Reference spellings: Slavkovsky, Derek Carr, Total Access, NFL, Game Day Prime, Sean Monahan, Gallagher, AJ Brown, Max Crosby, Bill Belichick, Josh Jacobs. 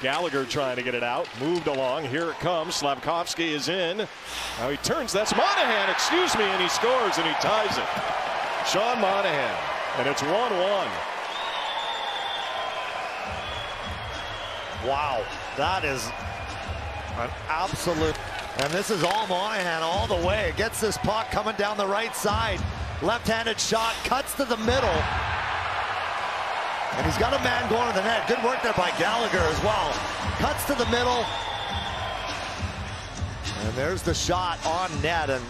Gallagher trying to get it out, moved along. Here it comes. Slavkovsky is in. Now he turns. That's Monahan, excuse me, and he scores and he ties it. Sean Monahan, and it's 1-1. Wow, that is an absolute. And this is all Monahan all the way. Gets this puck coming down the right side. Left-handed shot, cuts to the middle. And he's got a man going to the net. Good work there by Gallagher as well. Cuts to the middle. And there's the shot on net.